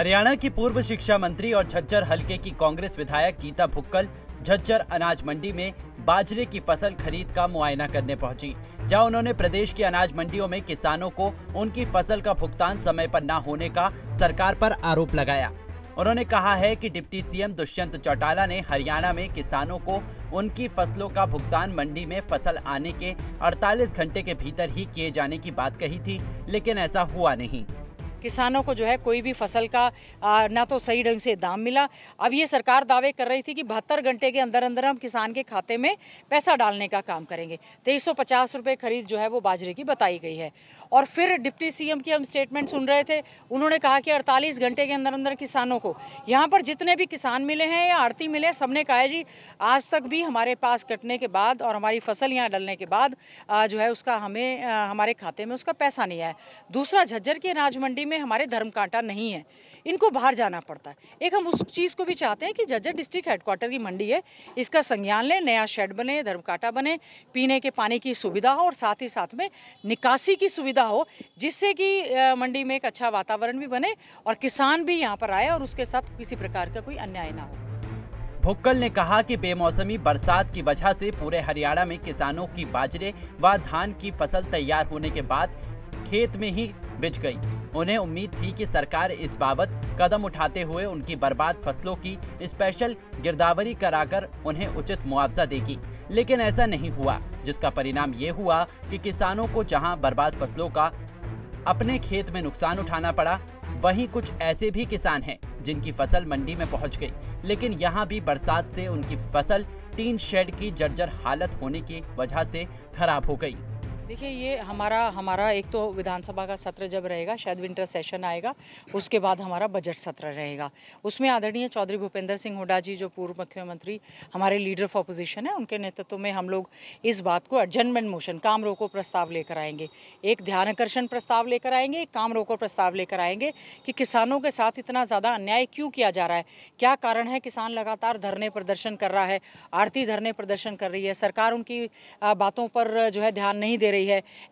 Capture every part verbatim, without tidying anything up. हरियाणा की पूर्व शिक्षा मंत्री और झज्जर हलके की कांग्रेस विधायक गीता भुक्कल झज्जर अनाज मंडी में बाजरे की फसल खरीद का मुआयना करने पहुंची, जहां उन्होंने प्रदेश की अनाज मंडियों में किसानों को उनकी फसल का भुगतान समय पर न होने का सरकार पर आरोप लगाया। उन्होंने कहा है कि डिप्टी सीएम दुष्यंत चौटाला ने हरियाणा में किसानों को उनकी फसलों का भुगतान मंडी में फसल आने के अड़तालीस घंटे के भीतर ही किए जाने की बात कही थी, लेकिन ऐसा हुआ नहीं। किसानों को जो है कोई भी फसल का ना तो सही ढंग से दाम मिला। अब ये सरकार दावे कर रही थी कि बहत्तर घंटे के अंदर अंदर हम किसान के खाते में पैसा डालने का काम करेंगे। तेईस सौ पचास रुपये खरीद जो है वो बाजरे की बताई गई है। और फिर डिप्टी सीएम की हम स्टेटमेंट सुन रहे थे, उन्होंने कहा कि अड़तालीस घंटे के अंदर अंदर किसानों को, यहाँ पर जितने भी किसान मिले हैं या आड़ती मिले, सबने कहा है जी आज तक भी हमारे पास कटने के बाद और हमारी फसल यहाँ डलने के बाद जो है उसका हमें हमारे खाते में उसका पैसा नहीं आया। दूसरा, झज्जर की अनाज मंडी में हमारे धर्म कांटा नहीं है, इनको बाहर जाना पड़ता है। एक हम उस चीज़ को भी चाहते हैं कि झज्जर डिस्ट्रिक्ट हेडक्वार्टर की मंडी है, इसका संज्ञान लें, नया शेड बने, धर्म कांटा बने, पीने के पानी की सुविधा हो और साथ ही साथ में निकासी की सुविधा हो, जिससे कि मंडी में एक अच्छा वातावरण भी बने और किसान भी यहाँ पर आए और उसके साथ किसी प्रकार का कोई अन्याय ना हो। भुक्कल ने कहा कि बेमौसमी बरसात की वजह से पूरे हरियाणा में किसानों की बाजरे व धान की फसल तैयार होने के बाद खेत में ही बिछ गई। उन्हें उम्मीद थी कि सरकार इस बाबत कदम उठाते हुए उनकी बर्बाद फसलों की स्पेशल गिरदावरी कराकर उन्हें उचित मुआवजा देगी, लेकिन ऐसा नहीं हुआ, जिसका परिणाम ये हुआ कि किसानों को जहां बर्बाद फसलों का अपने खेत में नुकसान उठाना पड़ा, वहीं कुछ ऐसे भी किसान हैं जिनकी फसल मंडी में पहुंच गई, लेकिन यहाँ भी बरसात से उनकी फसल टीन शेड की जर्जर हालत होने की वजह से खराब हो गई। देखिए, ये हमारा हमारा एक तो विधानसभा का सत्र जब रहेगा, शायद विंटर सेशन आएगा, उसके बाद हमारा बजट सत्र रहेगा। उसमें आदरणीय चौधरी भूपेंद्र सिंह हुडा जी, जो पूर्व मुख्यमंत्री, हमारे लीडर ऑफ अपोजिशन है, उनके नेतृत्व में हम लोग इस बात को एडजमेंट मोशन, काम रोको प्रस्ताव लेकर आएंगे, एक ध्यान आकर्षण प्रस्ताव लेकर आएंगे, एक काम रोको प्रस्ताव लेकर आएंगे कि किसानों के साथ इतना ज़्यादा अन्याय क्यों किया जा रहा है, क्या कारण है। किसान लगातार धरने प्रदर्शन कर रहा है, आड़ती धरने प्रदर्शन कर रही है, सरकार उनकी बातों पर जो है ध्यान नहीं दे रही है।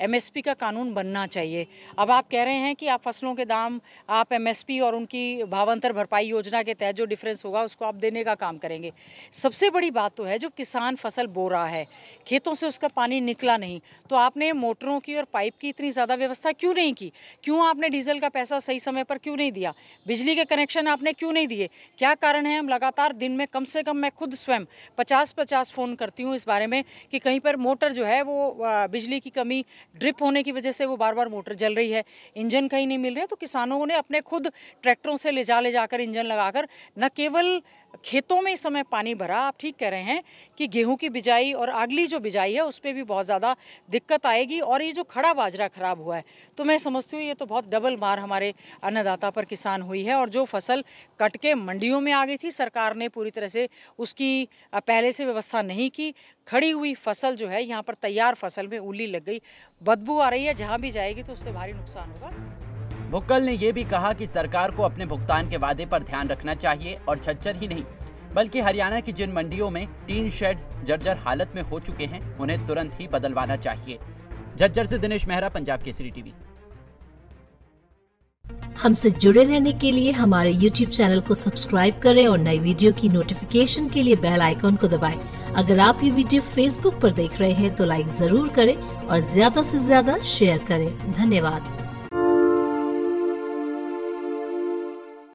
एमएसपी का कानून बनना चाहिए। अब आप कह रहे हैं कि आप फसलों के दाम, आप एमएसपी और उनकी भावांतर भरपाई योजना के तहत जो डिफरेंस होगा उसको आप देने का काम करेंगे। सबसे बड़ी बात तो है, जब किसान फसल बो रहा है, खेतों से उसका पानी निकला नहीं, तो आपने मोटरों की और पाइप की इतनी ज़्यादा व्यवस्था क्यों नहीं की? क्यों आपने डीजल का पैसा सही समय पर क्यों नहीं दिया? बिजली के कनेक्शन आपने क्यों नहीं दिए? क्या कारण है? हम लगातार दिन में कम से कम, मैं खुद स्वयं पचास पचास फ़ोन करती हूँ इस बारे में कि कहीं पर मोटर जो है वो बिजली की कमी, ड्रिप होने की वजह से वो बार बार मोटर जल रही है, इंजन कहीं नहीं मिल रहे। तो किसानों ने अपने खुद ट्रैक्टरों से ले जा ले जाकर इंजन लगाकर न केवल खेतों में इस समय पानी भरा, आप ठीक कह रहे हैं कि गेहूं की बिजाई और अगली जो बिजाई है उस पर भी बहुत ज़्यादा दिक्कत आएगी और ये जो खड़ा बाजरा ख़राब हुआ है, तो मैं समझती हूँ ये तो बहुत डबल मार हमारे अन्नदाता पर किसान हुई है। और जो फसल कट के मंडियों में आ गई थी, सरकार ने पूरी तरह से उसकी पहले से व्यवस्था नहीं की, खड़ी हुई फसल जो है यहाँ पर तैयार फसल में उली लग गई, बदबू आ रही है, जहाँ भी जाएगी तो उससे भारी नुकसान होगा। भुक्कल ने यह भी कहा कि सरकार को अपने भुगतान के वादे पर ध्यान रखना चाहिए और झज्जर ही नहीं बल्कि हरियाणा की जिन मंडियों में टीन शेड जर्जर हालत में हो चुके हैं उन्हें तुरंत ही बदलवाना चाहिए। झज्जर से दिनेश मेहरा, पंजाब केसरी टीवी। हमसे जुड़े रहने के लिए हमारे यूट्यूब चैनल को सब्सक्राइब करें और नई वीडियो की नोटिफिकेशन के लिए बेल आइकॉन को दबाएं। अगर आप ये वीडियो फेसबुक पर देख रहे हैं तो लाइक जरूर करें और ज्यादा से ज्यादा शेयर करें। धन्यवाद।